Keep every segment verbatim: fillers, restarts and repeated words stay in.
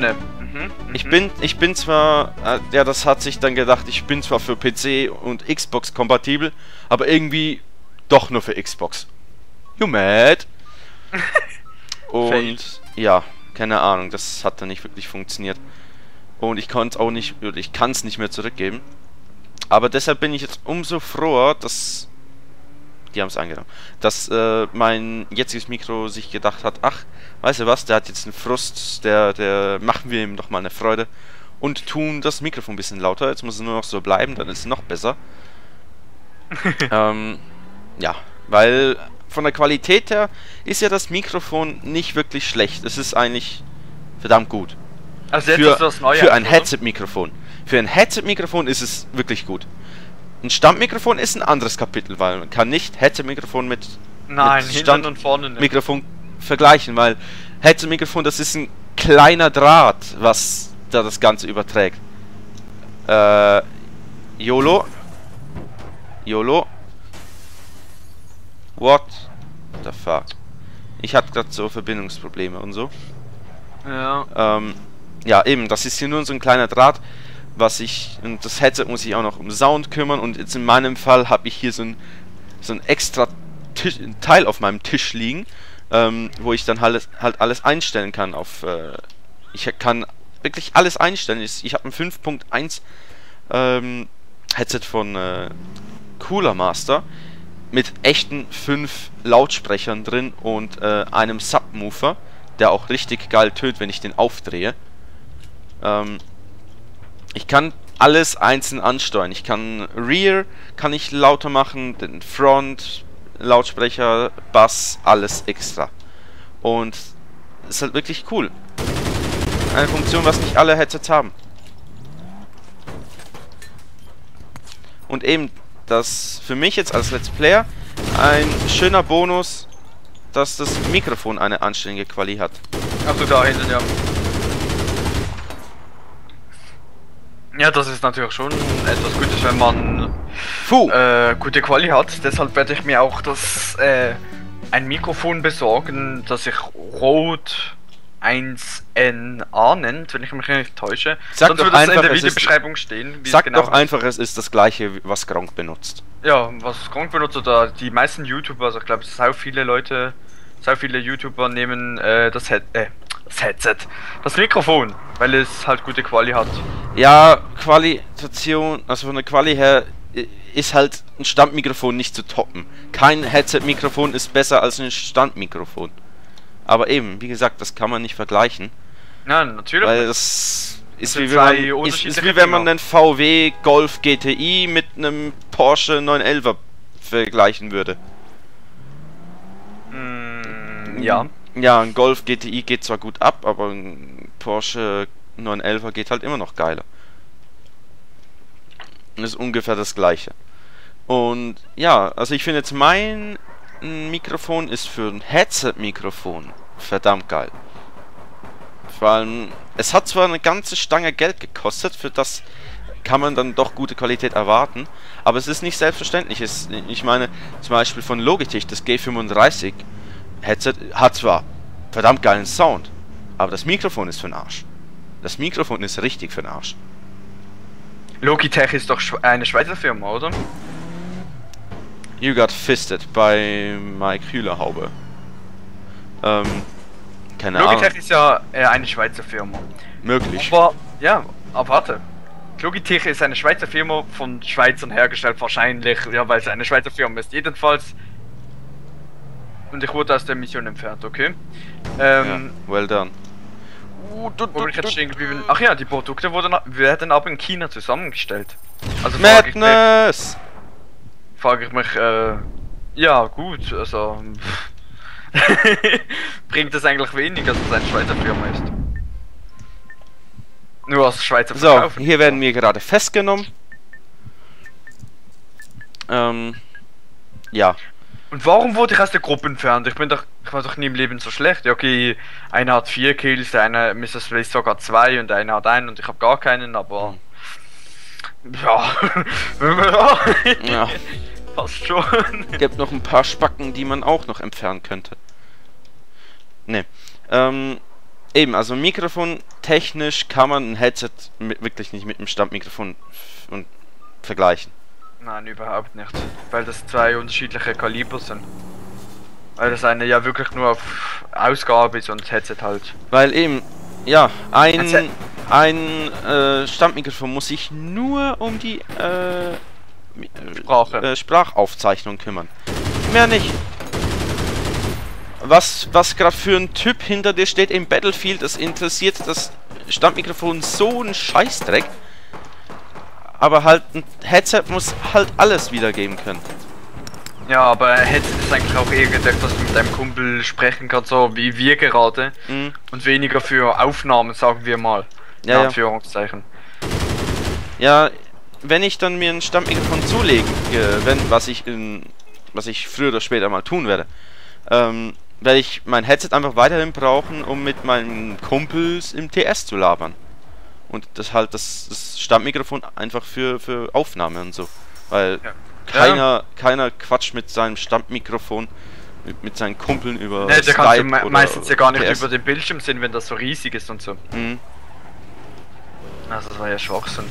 Ne. Mhm, ich bin, ich bin zwar, äh, ja, das hat sich dann gedacht, ich bin zwar für P C und Xbox kompatibel, aber irgendwie doch nur für Xbox. You mad? Und Fail. Ja, keine Ahnung, das hat dann nicht wirklich funktioniert. Und ich konnte auch nicht, ich kann es nicht mehr zurückgeben. Aber deshalb bin ich jetzt umso froher, dass die haben es angenommen, dass äh, mein jetziges Mikro sich gedacht hat, ach, weißt du was, der hat jetzt einen Frust, der, der machen wir ihm doch mal eine Freude und tun das Mikrofon ein bisschen lauter. Jetzt muss es nur noch so bleiben, dann ist es noch besser. ähm, ja, weil von der Qualität her ist ja das Mikrofon nicht wirklich schlecht. Es ist eigentlich verdammt gut. Also jetzt für, ist das neue für ein Headset-Mikrofon. Für ein Headset-Mikrofon ist es wirklich gut. Ein Standmikrofon ist ein anderes Kapitel, weil man kann nicht Headset-Mikrofon mit, Nein, mit Stand- und vorne nicht. Mikrofon vergleichen, weil Headset-Mikrofon, das ist ein kleiner Draht, was da das Ganze überträgt. Äh, YOLO. YOLO. What the fuck? Ich hatte gerade so Verbindungsprobleme und so. Ja. Ähm, ja, eben, das ist hier nur so ein kleiner Draht, was ich, und das Headset muss ich auch noch um Sound kümmern, und jetzt in meinem Fall habe ich hier so ein, so ein extra Tisch, ein Teil auf meinem Tisch liegen, ähm, wo ich dann halt, halt alles einstellen kann auf, äh, ich kann wirklich alles einstellen, ich, ich habe ein fünf Punkt eins ähm, Headset von äh, Cooler Master mit echten fünf Lautsprechern drin und äh, einem Subwoofer, der auch richtig geil tönt, wenn ich den aufdrehe. Ähm, ich kann alles einzeln ansteuern. Ich kann Rear, kann ich lauter machen, den Front, Lautsprecher, Bass, alles extra. Und ist halt wirklich cool. Eine Funktion, was nicht alle Headsets haben. Und eben, das für mich jetzt als Let's Player ein schöner Bonus, dass das Mikrofon eine anständige Quali hat. Achso, da hinten, ja. Ja, das ist natürlich schon etwas Gutes, wenn man äh, gute Quali hat. Deshalb werde ich mir auch das äh, ein Mikrofon besorgen, das sich Rode eins N A nennt, wenn ich mich nicht täusche. Sag Sonst doch würde es in der Videobeschreibung stehen. Wie sag es genau doch einfach, es ist das gleiche, was Gronkh benutzt. Ja, was Gronkh benutzt oder die meisten YouTuber, also ich glaube, so viele Leute, so viele YouTuber nehmen äh, das Head... Äh, Das Headset. Das Mikrofon, weil es halt gute Quali hat. Ja, Qualitation, also von der Quali her ist halt ein Standmikrofon nicht zu toppen. Kein Headset-Mikrofon ist besser als ein Standmikrofon. Aber eben, wie gesagt, das kann man nicht vergleichen. Nein, natürlich. Weil das ist, das wie, wenn man, ist, ist wie wenn man einen V W Golf G T I mit einem Porsche neun elfer vergleichen würde. Mm, ja. Ja, ein Golf G T I geht zwar gut ab, aber ein Porsche neun elfer geht halt immer noch geiler. Das ist ungefähr das gleiche. Und ja, also ich finde jetzt mein Mikrofon ist für ein Headset-Mikrofon verdammt geil. Vor allem, es hat zwar eine ganze Stange Geld gekostet, für das kann man dann doch gute Qualität erwarten, aber es ist nicht selbstverständlich. Es, ich meine, zum Beispiel von Logitech, das G fünfunddreißig Headset hat zwar verdammt geilen Sound, aber das Mikrofon ist für den Arsch. Das Mikrofon ist richtig für den Arsch. Logitech ist doch eine Schweizer Firma, oder? You got fisted bei Mike Kühlerhaube. Ähm, keine Ahnung. Logitech ist ja äh, eine Schweizer Firma. Möglich. Aber, ja, aber warte. Logitech ist eine Schweizer Firma, von Schweizern hergestellt wahrscheinlich, ja, weil es eine Schweizer Firma ist. Jedenfalls. Und ich wurde aus der Mission entfernt, okay? Ähm... Ja, well done. Uh, du, du, du, jetzt stehen geblieben. Ach ja, die Produkte wurden, werden aber in China zusammengestellt. Also Madness! Frage ich mich, frage ich mich äh... ja, gut, also... bringt das eigentlich wenig, dass es eine Schweizer Firma ist. Nur aus Schweizer Firma. So, hier werden wir gerade festgenommen. Ähm... Ja. Und warum wurde ich aus der Gruppe entfernt? Ich bin doch, ich war doch nie im Leben so schlecht. Ja, okay, einer hat vier Kills, der eine Missus Space sogar zwei und einer hat einen und ich habe gar keinen, aber... Ja... ja. Passt schon. Es gibt noch ein paar Spacken, die man auch noch entfernen könnte. Ne. Ähm, eben, also Mikrofon technisch kann man ein Headset mit, wirklich nicht mit dem Standmikrofon und vergleichen. Nein, überhaupt nicht, weil das zwei unterschiedliche Kaliber sind. Weil das eine ja wirklich nur auf Ausgabe ist und das Headset halt. Weil eben, ja, ein Headset. ein äh, Standmikrofon muss sich nur um die äh, Sprache. Äh, Sprachaufzeichnung kümmern. Mehr nicht. Was, was gerade für ein Typ hinter dir steht im Battlefield, das interessiert das Standmikrofon so einen Scheißdreck. Aber halt ein Headset muss halt alles wiedergeben können. Ja, aber ein Headset ist eigentlich auch irgendetwas, mit deinem Kumpel sprechen kann, so wie wir gerade. Mhm. Und weniger für Aufnahmen, sagen wir mal. In ja, Anführungszeichen. Ja, wenn ich dann mir ein Standmikrofon zulege, wenn, was ich in, was ich früher oder später mal tun werde, ähm, werde ich mein Headset einfach weiterhin brauchen, um mit meinen Kumpels im T S zu labern. Und das halt das, das Standmikrofon einfach für, für Aufnahme und so. Weil ja. keiner ja. keiner quatscht mit seinem Standmikrofon, mit, mit seinen Kumpeln über. Ne, da kannst du me oder meistens ja gar nicht P S über den Bildschirm sehen, wenn das so riesig ist und so. Mhm. Also das war ja Schwachsinn.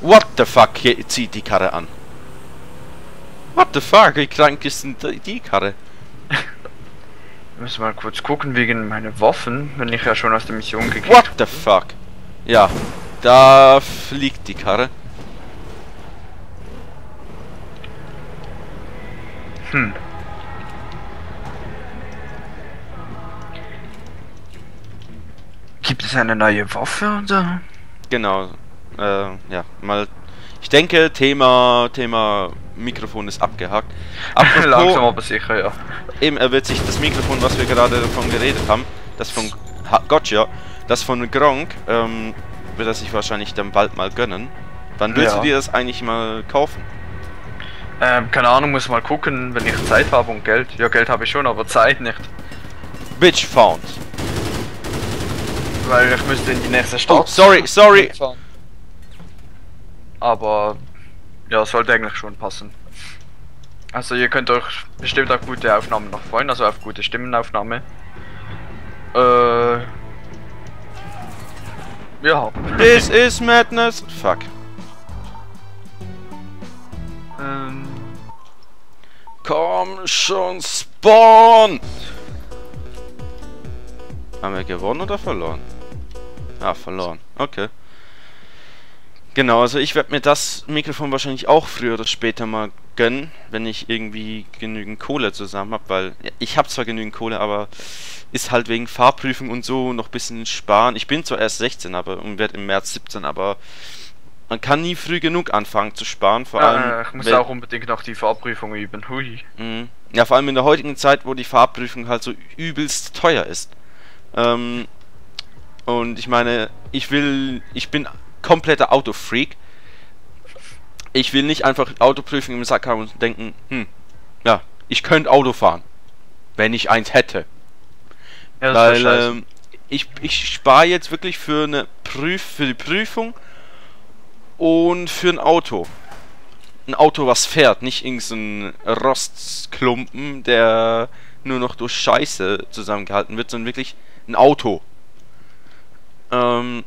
What the fuck, hier zieht die Karre an. What the fuck, wie krank ist denn die Karre? Wir müssen mal kurz gucken wegen meiner Waffen, wenn ich ja schon aus der Mission gekriegt habe. What the fuck? Ja, da fliegt die Karre. Hm. Gibt es eine neue Waffe oder? Genau. Äh, ja, mal. Ich denke, Thema Thema Mikrofon ist abgehakt. Apropos, langsam aber sicher, ja. Eben, er wird sich das Mikrofon, was wir gerade davon geredet haben, das von Gotcha. Das von Gronkh ähm, wird er sich wahrscheinlich dann bald mal gönnen. Wann willst ja. du dir das eigentlich mal kaufen? Ähm, keine Ahnung, muss mal gucken, wenn ich Zeit habe und Geld. Ja, Geld habe ich schon, aber Zeit nicht. Bitch found. Weil ich müsste in die nächste Stadt. Oh, sorry, sorry. Aber ja, sollte eigentlich schon passen. Also ihr könnt euch bestimmt auf gute Aufnahmen noch freuen, also auf gute Stimmenaufnahme. Äh... Ja. This is madness. Fuck. Ähm. Komm schon, Spawn! Haben wir gewonnen oder verloren? Ah, verloren. Okay. Genau, also ich werde mir das Mikrofon wahrscheinlich auch früher oder später mal gönnen, wenn ich irgendwie genügend Kohle zusammen habe, weil ich habe zwar genügend Kohle, aber ist halt wegen Fahrprüfung und so noch ein bisschen sparen. Ich bin zwar erst sechzehn, aber und werde im März siebzehn, aber man kann nie früh genug anfangen zu sparen, vor ja, allem... Ich muss auch unbedingt noch die Fahrprüfung üben, hui. Mhm. Ja, vor allem in der heutigen Zeit, wo die Fahrprüfung halt so übelst teuer ist. Ähm, und ich meine, ich will... Ich bin kompletter Autofreak. Ich will nicht einfach Autoprüfung im Sack haben und denken, hm, ja, ich könnte Auto fahren, wenn ich eins hätte. Ja, das weil ähm, ich, ich spare jetzt wirklich für eine Prüf für die Prüfung und für ein Auto. Ein Auto, was fährt, nicht irgendein Rostklumpen, der nur noch durch Scheiße zusammengehalten wird, sondern wirklich ein Auto. Ähm...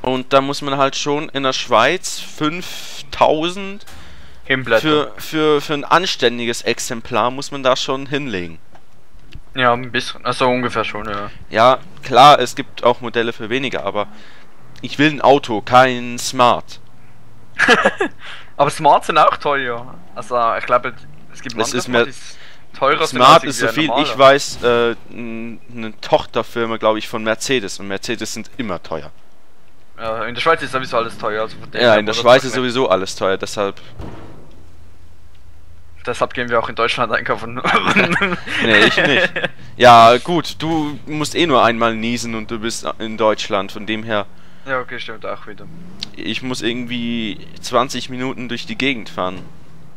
Und da muss man halt schon in der Schweiz fünftausend für, für, für ein anständiges Exemplar muss man da schon hinlegen. Ja, ein bisschen, also ungefähr schon, ja. Ja, klar, es gibt auch Modelle für weniger, aber ich will ein Auto, kein Smart. Aber Smart sind auch teuer. Also ich glaube, es gibt es ist mehr teurer. Smart ist so viel, ich weiß, äh, eine Tochterfirma, glaube ich, von Mercedes. Und Mercedes sind immer teuer. Ja, in der Schweiz ist sowieso alles teuer. Also von ja, in der Schweiz ist sowieso alles teuer, deshalb... Deshalb gehen wir auch in Deutschland einkaufen. Nee, ich nicht. Ja, gut, du musst eh nur einmal niesen und du bist in Deutschland, von dem her... Ja, okay, stimmt, auch wieder. Ich muss irgendwie zwanzig Minuten durch die Gegend fahren.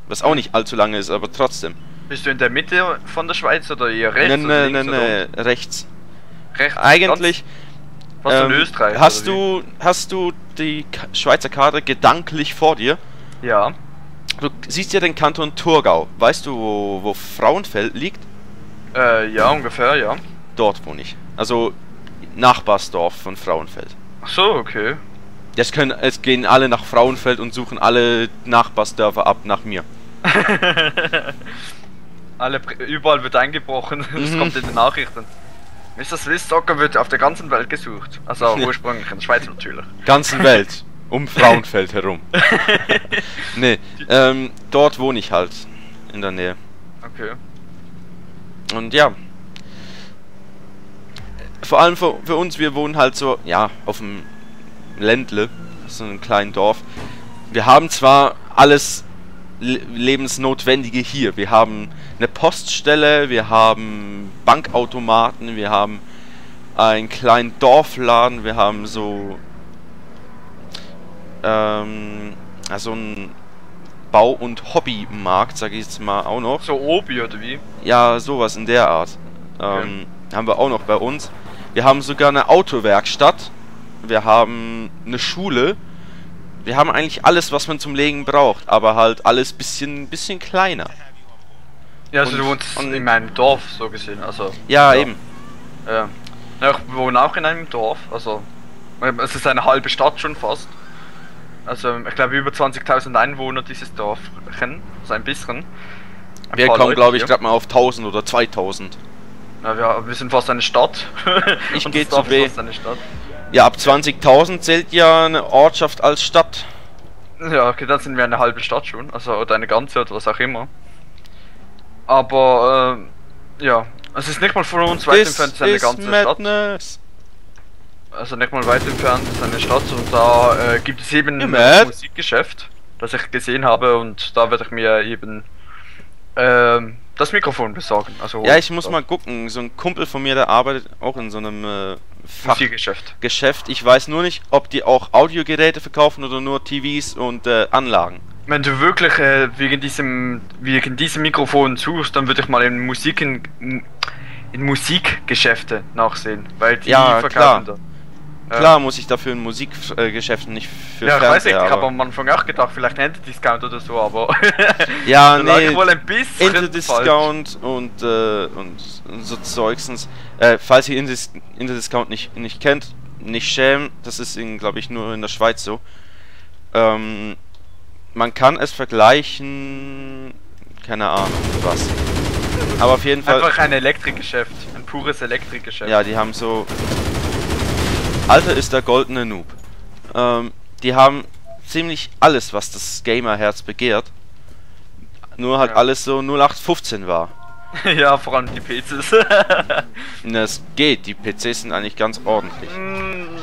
Was auch nicht allzu lange ist, aber trotzdem. Bist du in der Mitte von der Schweiz oder eher rechts? Nee, nee, nee, nee, rechts. Rechts? Eigentlich... Was ähm, in Österreich, hast du hast du die K Schweizer Karte gedanklich vor dir? Ja. Du siehst ja den Kanton Thurgau. Weißt du, wo, wo Frauenfeld liegt? Äh, ja, ungefähr, ja. Dort wohne ich. Also Nachbarsdorf von Frauenfeld. Ach so, okay. Jetzt können, es gehen alle nach Frauenfeld und suchen alle Nachbarsdörfer ab nach mir. Alle, überall wird eingebrochen, das mhm. kommt in den Nachrichten. Mister Swiss Soccer wird auf der ganzen Welt gesucht. Also ursprünglich in der Schweiz natürlich. Ganzen Welt, um Frauenfeld herum. Nee, ähm, dort wohne ich halt, in der Nähe. Okay. Und ja. Vor allem für, für uns, wir wohnen halt so, ja, auf dem Ländle, so einem kleinen Dorf. Wir haben zwar alles Lebensnotwendige hier. Wir haben eine Poststelle, wir haben Bankautomaten, wir haben einen kleinen Dorfladen, wir haben so ähm, also einen Bau- und Hobbymarkt, sag ich jetzt mal, auch noch. So Obi oder wie? Ja, sowas in der Art. Ähm, okay. Haben wir auch noch bei uns. Wir haben sogar eine Autowerkstatt, wir haben eine Schule. Wir haben eigentlich alles, was man zum Legen braucht, aber halt alles bisschen, bisschen kleiner. Ja, also und, du wohnst und in meinem Dorf, so gesehen, also... Ja, ja. eben. Ja. Ja, ich wohne auch in einem Dorf, also... Es ist eine halbe Stadt schon fast. Also, ich glaube, über zwanzigtausend Einwohner dieses Dorfchen, also ein bisschen. Ein wir kommen, glaube ich, gerade mal auf tausend oder zweitausend. Na ja, wir sind fast eine Stadt. Ich gehe zu B. Ja, ab zwanzigtausend zählt ja eine Ortschaft als Stadt. Ja, okay, dann sind wir eine halbe Stadt schon, also oder eine ganze oder was auch immer. Aber, äh, ja, es ist nicht mal von uns weit entfernt, es ist eine ganze Madness. Stadt. Also nicht mal weit entfernt, es ist eine Stadt und da äh, gibt es eben ein Musikgeschäft, das ich gesehen habe und da werde ich mir eben, ähm, das Mikrofon besorgen. Also ja, ich muss mal gucken, so ein Kumpel von mir, der arbeitet auch in so einem, äh, Fachgeschäft. Geschäft. Ich weiß nur nicht, ob die auch Audiogeräte verkaufen oder nur T Vs und äh, Anlagen. Wenn du wirklich äh, wegen diesem wegen diesem Mikrofon suchst, dann würde ich mal in Musik in, in Musikgeschäfte nachsehen, weil die ja, verkaufen da. Klar, klar ähm. muss ich dafür in Musikgeschäften nicht für Ja, ich Fernseher, weiß nicht, ich habe am Anfang auch gedacht, vielleicht Interdiscount oder so, aber ja, nee, wohl ein bisschen Interdiscount und, äh, und so Zeugsens. Äh, falls ihr Interdiscount nicht, nicht kennt, nicht schämen, das ist, glaube ich, nur in der Schweiz so. Ähm, man kann es vergleichen, keine Ahnung was, aber auf jeden Fall... Einfach ein Elektrikgeschäft, ein pures Elektrikgeschäft. Ja, die haben so... Alter ist der goldene Noob. Ähm, die haben ziemlich alles, was das Gamerherz begehrt, nur halt ja. alles so null acht fünfzehn war. Ja, vor allem die P Cs. Das geht, die P Cs sind eigentlich ganz ordentlich.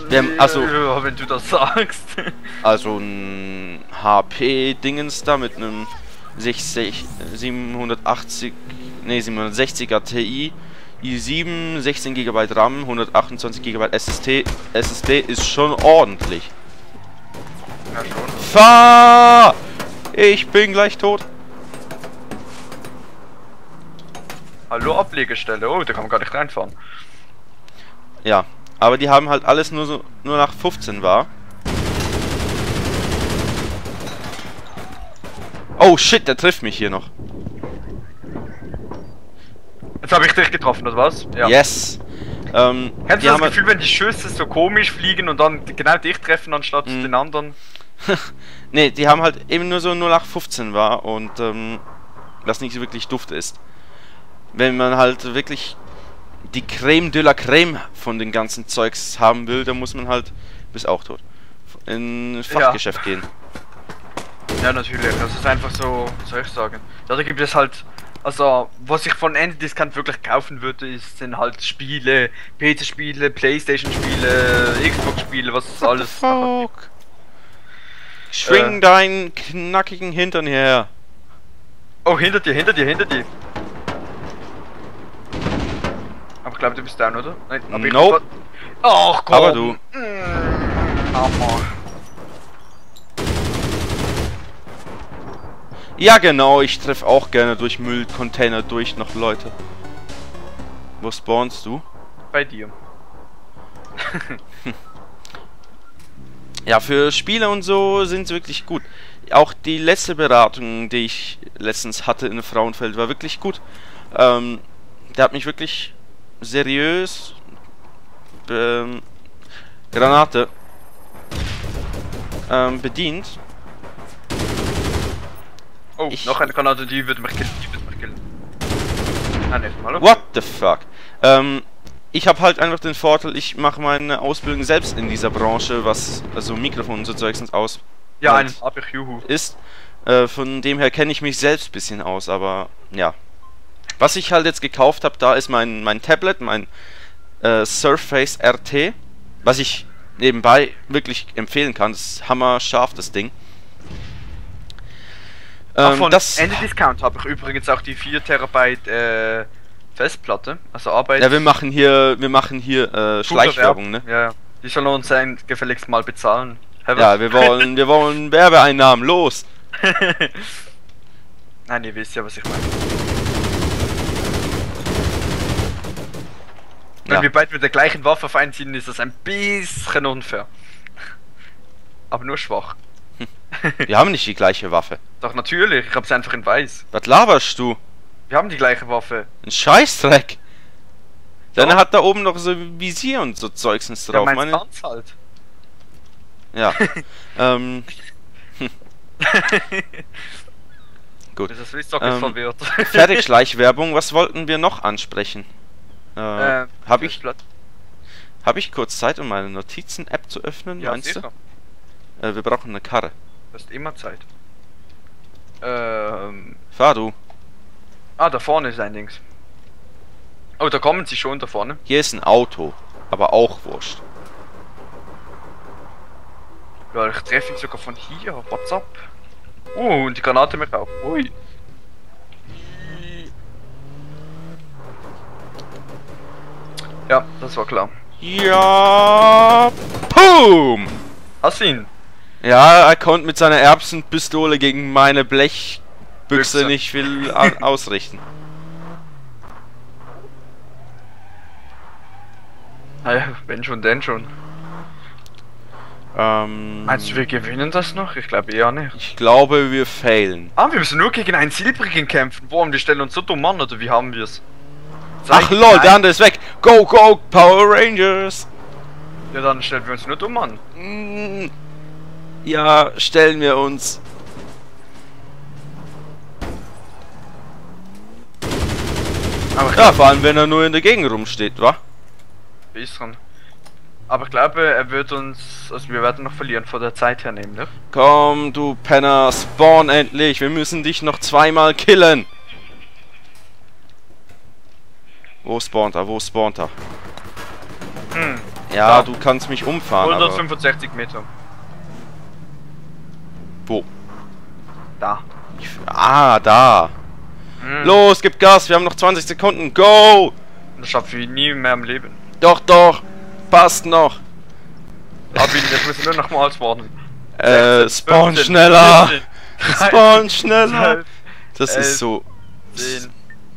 Wir haben, also, ja, wenn du das sagst. Also ein H P-Dingens da mit einem sechzig, siebenhundertachtzig, nee, siebenhundertsechziger Ti, i sieben, sechzehn Gigabyte RAM, hundertachtundzwanzig Gigabyte S S D. S S D ist schon ordentlich. Ja, schon. Fahr! Ich bin gleich tot. Hallo, Ablegestelle. Oh, da kann man gar nicht reinfahren. Ja, aber die haben halt alles nur so nur nach fünfzehn war. Oh shit, der trifft mich hier noch. Jetzt habe ich dich getroffen, oder was? Ja. Yes. Ähm, Hättest du das Gefühl, wenn die Schüsse so komisch fliegen und dann genau dich treffen anstatt mh. den anderen? Ne, die haben halt eben nur so null acht fünfzehn war und ähm, was nicht so wirklich Duft ist. Wenn man halt wirklich die Creme de la Creme von den ganzen Zeugs haben will, dann muss man halt, bis auch tot, in ein Fachgeschäft ja. gehen. Ja, natürlich. Das ist einfach so, soll ich sagen. Ja, da gibt es halt, also, was ich von Interdiscount wirklich kaufen würde, ist, sind halt Spiele, P C-Spiele, Playstation-Spiele, Xbox-Spiele, was ist alles. Fuck. Schwing äh. deinen knackigen Hintern her. Oh, hinter dir, hinter dir, hinter dir. Aber ich glaube, du bist down, oder? Nein, aber nope. ich Ach komm! Aber du! Mmh. Ja genau, ich treffe auch gerne durch Müllcontainer durch noch Leute. Wo spawnst du? Bei dir. Ja, für Spiele und so sind sie wirklich gut. Auch die letzte Beratung, die ich letztens hatte in Frauenfeld, war wirklich gut. Ähm, der hat mich wirklich seriös ähm, Granate ähm, bedient. Oh, ich noch eine Granate, die wird mich killen, die wird mich killen. Nein, erst mal, okay. What the fuck? Ähm, ich habe halt einfach den Vorteil, ich mache meine Ausbildung selbst in dieser Branche, was also Mikrofon und so Zeugs und aus. Ja, ein A P Q ist. Äh, von dem her kenne ich mich selbst ein bisschen aus, aber ja. Was ich halt jetzt gekauft habe, da ist mein, mein Tablet, mein äh, Surface R T, was ich nebenbei wirklich empfehlen kann. Das ist hammerscharf, das Ding. Ähm, Ach, von das Interdiscount habe ich übrigens auch die vier Terabyte äh, Festplatte, also Arbeit. Ja, wir machen hier, wir machen hier äh, Schleichwerbung, ne? Ja, ja. Die sollen uns ein gefälligst mal bezahlen. Herr ja, wir wollen, wir wollen Werbeeinnahmen, los! Nein, ihr wisst ja, was ich meine. Wenn ja. wir beide mit der gleichen Waffe fein sind, ist das ein bisschen unfair. Aber nur schwach. Wir haben nicht die gleiche Waffe. Doch, natürlich, ich hab sie einfach in weiß. Was laberst du? Wir haben die gleiche Waffe. Ein Scheißdreck. Deine hat da oben noch so Visier und so Zeugsens drauf. Ja, meine Tanz halt. Ja. ähm... Gut. Das ist doch ähm, verwirrt. Fertig, Schleichwerbung. Was wollten wir noch ansprechen? Äh, äh, Habe ich, hab ich kurz Zeit, um meine Notizen-App zu öffnen? Ja, meinst sicher. du? Äh, wir brauchen eine Karre. Du hast immer Zeit. Ähm, Fahr du. Ah, da vorne ist ein Dings. Oh, da kommen sie schon, da vorne. Hier ist ein Auto, aber auch wurscht. Ja, ich treffe ihn sogar von hier. What's up? Uh, und die Granate merkt auf. Ui. Ja, das war klar. Ja. Boom! Hast du ihn? Ja, er konnte mit seiner Erbsenpistole gegen meine Blechbüchse Büchse. nicht viel ausrichten. Naja, wenn schon, denn schon. Ähm, Meinst du, wir gewinnen das noch? Ich glaube eher nicht. Ich glaube, wir failen. Ah, wir müssen nur gegen einen Silbrigen kämpfen. Warum? Die stellen uns so dumm an, oder wie haben wir es? Ach lol, nein. Der andere ist weg. Go, go, Power Rangers. Ja, dann stellen wir uns nur dumm an. Ja, stellen wir uns. Aber ja, vor allem, wenn er nur in der Gegend rumsteht, wa? Bisschen. Aber ich glaube, er wird uns, also wir werden noch verlieren vor der Zeit her, nehmen, ne? Komm, du Penner, spawn endlich! Wir müssen dich noch zweimal killen! Wo spawnt er? Wo spawnt er? Hm. Ja, da. Du kannst mich umfahren, hundertfünfundsechzig aber. Meter. Wo? Da. Ich, ah, da! Hm. Los, gib Gas! Wir haben noch zwanzig Sekunden! Go! Das schaffe ich nie mehr im Leben. Doch, doch! Passt noch! Hab ihn, jetzt müssen wir nur nochmal spawnen. Äh, spawn schneller! Spawn schneller! Das ist so.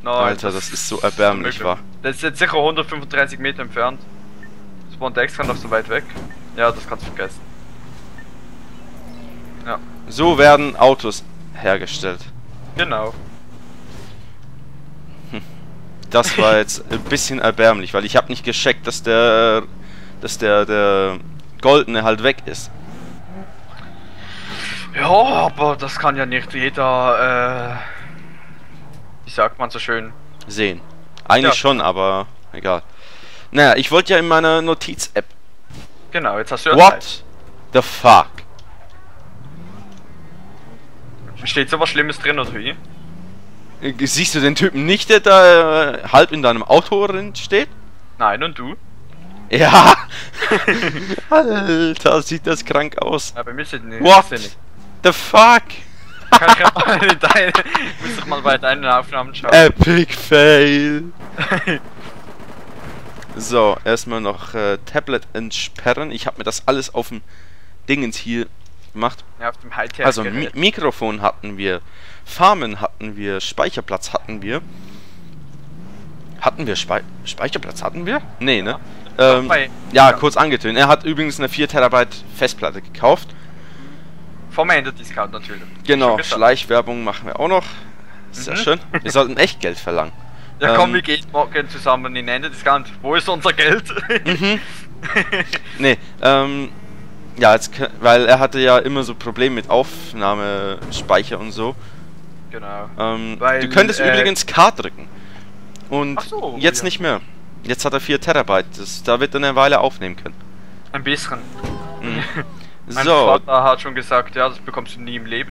Alter, das ist so erbärmlich, wa? Das ist jetzt sicher hundertfünfunddreißig Meter entfernt. Spawnt extra noch so weit weg. Ja, das kannst du vergessen. Ja. So werden Autos hergestellt. Genau. Das war jetzt ein bisschen erbärmlich, weil ich habe nicht gecheckt, dass der. dass der, der Goldene halt weg ist. Ja, aber das kann ja nicht jeder, äh, wie sagt man so schön, sehen. Eigentlich ja. schon, aber egal. Naja, ich wollte ja in meiner Notiz-App. Genau, jetzt hast du ja What Zeit. the fuck? Steht so was Schlimmes drin, oder wie? Siehst du den Typen nicht, der da äh, halb in deinem Auto drin steht? Nein, und du? Ja! Alter, sieht das krank aus. Aber mir sieht nicht. What the fuck? Kann ich mal in deine, muss doch mal bei deinen Aufnahmen schauen. Epic Fail! So, erstmal noch äh, Tablet entsperren. Ich habe mir das alles auf dem Dingens hier gemacht. Ja, auf dem Hightech. Also Mi Mikrofon hatten wir, Farmen hatten wir, Speicherplatz hatten wir. Hatten wir Spe Speicherplatz? Hatten wir? Nee, ja. ne? Ähm, ja, kurz angetönt. Er hat übrigens eine vier Terabyte Festplatte gekauft. Vom Interdiscount natürlich. Genau, Schleichwerbung machen wir auch noch. Sehr mhm. schön. Wir sollten echt Geld verlangen. Ja komm, ähm, wir gehen morgen zusammen in Interdiscount. Wo ist unser Geld? Mhm. Nee, ähm, ja, jetzt, weil er hatte ja immer so Probleme mit Aufnahmespeicher und so. Genau. Ähm, weil, du könntest äh, übrigens K drücken. Und ach so, jetzt ja. Nicht mehr. Jetzt hat er vier Terabyte. Das, da wird er eine Weile aufnehmen können. Ein bisschen. Mhm. So. Mein Vater hat schon gesagt, ja, das bekommst du nie im Leben.